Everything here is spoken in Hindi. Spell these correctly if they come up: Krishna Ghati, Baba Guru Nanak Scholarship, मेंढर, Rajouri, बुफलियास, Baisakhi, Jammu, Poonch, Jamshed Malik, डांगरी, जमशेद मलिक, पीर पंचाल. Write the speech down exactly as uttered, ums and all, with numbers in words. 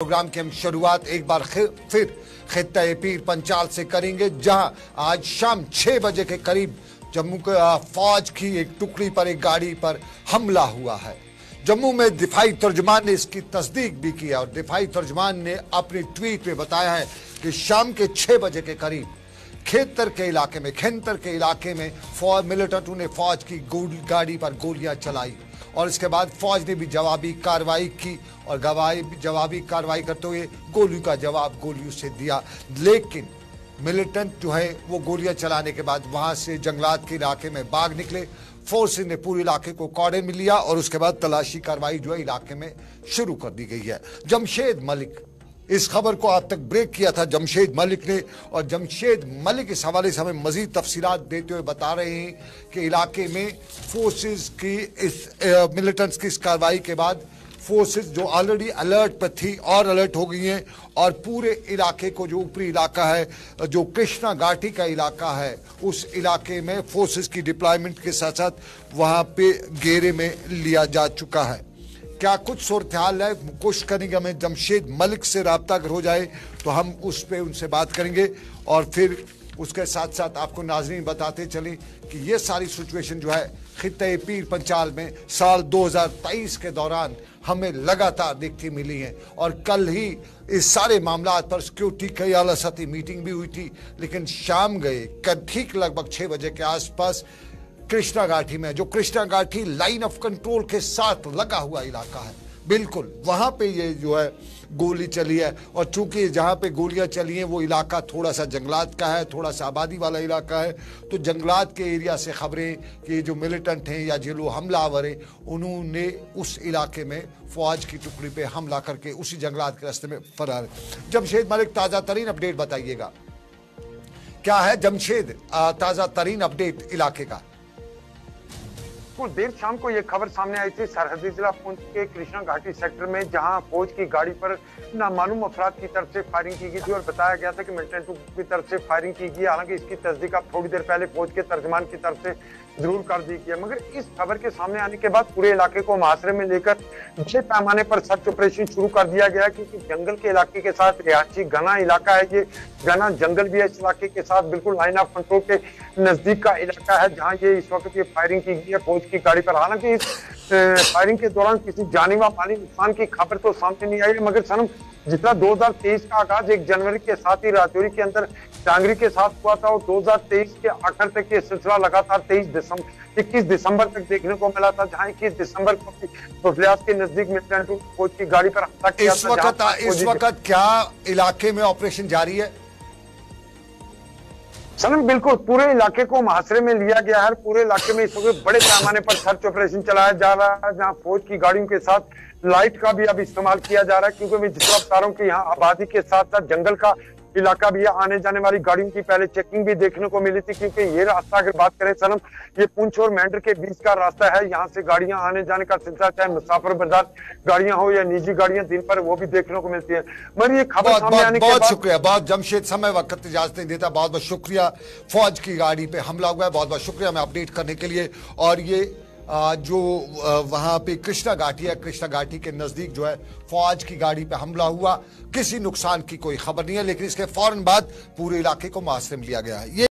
प्रोग्राम की हम शुरुआत एक बार फिर खित्ता पीर पंचाल से करेंगे, जहां आज शाम छह बजे के करीब जम्मू के फौज की एक टुकड़ी पर एक गाड़ी पर हमला हुआ है। जम्मू में दिफाई तर्जमान ने इसकी तस्दीक भी किया और दिफाई तर्जमान ने अपनी ट्वीट में बताया है कि शाम के छह बजे के करीब खेतर के इलाके में खेतर के इलाके में फौज मिलिटेंटों ने फौज की गाड़ी पर गोलियां चलाई और इसके बाद फौज ने भी जवाबी कार्रवाई की और गवाही जवाबी कार्रवाई करते हुए गोलियों का जवाब गोलियों से दिया। लेकिन मिलिटेंट जो है वो गोलियां चलाने के बाद वहां से जंगलात के इलाके में भाग निकले। फोर्स ने पूरे इलाके को कॉर्डन में लिया और उसके बाद तलाशी कार्रवाई जो है इलाके में शुरू कर दी गई है। जमशेद मलिक इस खबर को आज तक ब्रेक किया था जमशेद मलिक ने, और जमशेद मलिक इस हवाले से हमें मजीद तफसीलात देते हुए बता रहे हैं कि इलाके में फोर्सेस की इस मिलिटेंट्स की इस कार्रवाई के बाद फोर्सेस जो ऑलरेडी अलर्ट पर थी और अलर्ट हो गई हैं और पूरे इलाके को जो ऊपरी इलाका है जो कृष्णा घाटी का इलाका है उस इलाके में फोर्सेस की डिप्लॉयमेंट के साथ साथ वहाँ पे घेरे में लिया जा चुका है। क्या कुछ सूरत हाल है, कोशिश करेंगे हमें जमशेद मलिक से रब्ता अगर हो जाए तो हम उस पर उनसे बात करेंगे और फिर उसके साथ साथ आपको नाजरीन बताते चलें कि ये सारी सिचुएशन जो है खित्ते पीर पंचाल में साल दो हज़ार तेईस के दौरान हमें लगातार देखती मिली है। और कल ही इस सारे मामला पर सिक्योरिटी की आला सतही मीटिंग भी हुई थी, लेकिन शाम गए कल ठीक लगभग छः बजे के आसपास कृष्णा घाटी में जो कृष्णा घाटी लाइन ऑफ कंट्रोल के साथ लगा हुआ इलाका है बिल्कुल वहाँ पे ये जो है गोली चली है। और चूंकि जहाँ पे गोलियाँ चली हैं वो इलाका थोड़ा सा जंगलात का है, थोड़ा सा आबादी वाला इलाका है, तो जंगलात के एरिया से खबरें कि जो मिलिटेंट हैं या जो लोग हमलावर हैं उन्होंने उस इलाके में फौज की टुकड़ी पे हमला करके उसी जंगलात के रास्ते में फरार। जमशेद मलिक ताज़ा तरीन अपडेट बताइएगा, क्या है जमशेद ताज़ा तरीन अपडेट इलाके का? कुछ देर शाम को ये खबर सामने आई थी सरहदी जिला पूंछ के कृष्णा घाटी सेक्टर में, जहां फौज की गाड़ी पर नामालूम अफराद की तरफ से फायरिंग की गई थी और बताया गया था कि मिलिटेंटों की तरफ से फायरिंग की गई। हालांकि इसकी तस्दीक अब थोड़ी देर पहले फौज के तर्जमान की तरफ से जरूर कर दी गई, मगर इस खबर के सामने आने के बाद पूरे इलाके को मुहासरे में लेकर बड़े पैमाने पर सर्च ऑपरेशन शुरू कर दिया गया, क्योंकि जंगल के इलाके के साथ रिहायशी घना इलाका है, ये घना जंगल भी है इस इलाके के साथ, बिल्कुल लाइन ऑफ कंट्रोल के नजदीक का इलाका है जहाँ ये इस वक्त ये फायरिंग की गई है फौज की गाड़ी पर। हालांकि इस फायरिंग के दौरान किसी जानी व माली नुकसान की खबर तो सामने नहीं आई है, मगर सनम जितना दो हज़ार तेईस का आगाज एक जनवरी के साथ ही राजौरी के अंदर डांगरी के साथ हुआ था और दो हज़ार तेईस के आखिर तक ये सिलसिला लगातार तेईस दिसंबर इक्कीस दिसंबर तक देखने को मिला था, जहां इक्कीस दिसंबर को बुफलियास के नजदीक मिलिटेंट फौज की गाड़ी पर हमला किया था। इस वक्त इस वक्त क्या इलाके में ऑपरेशन जारी है? सनम बिल्कुल पूरे इलाके को मुहासरे में लिया गया है, पूरे इलाके में इस वक्त बड़े पैमाने पर सर्च ऑपरेशन चलाया जा रहा है, जहां फौज की गाड़ियों के साथ लाइट का भी अब इस्तेमाल किया जा रहा है, क्योंकि मैं जितना बता रहा हूँ कि यहाँ आबादी के साथ साथ जंगल का इलाका भी है। आने जाने वाली गाड़ियों की पहले चेकिंग भी देखने को मिली थी, क्योंकि ये रास्ता अगर बात करें सनम ये पूंछ और मेंढर के बीच का रास्ता है, यहाँ से गाड़ियां आने जाने का सिलसिला चाहे मुसाफिर बर्दार गाड़ियां हो या निजी गाड़ियां दिन पर वो भी देखने को मिलती है। मगर ये खबर सामने आने के बाद बहुत शुक्रिया, बहुत जमशेद समय वक्त इजाजत नहीं देता, बहुत बहुत शुक्रिया। फौज की गाड़ी पे हमला हुआ है, बहुत बहुत शुक्रिया हमें अपडेट करने के लिए। और ये जो वहाँ पे कृष्णा घाटी है कृष्णा घाटी के नज़दीक जो है फौज की गाड़ी पे हमला हुआ, किसी नुकसान की कोई खबर नहीं है, लेकिन इसके फौरन बाद पूरे इलाके को मुहासरे में लिया गया है। ये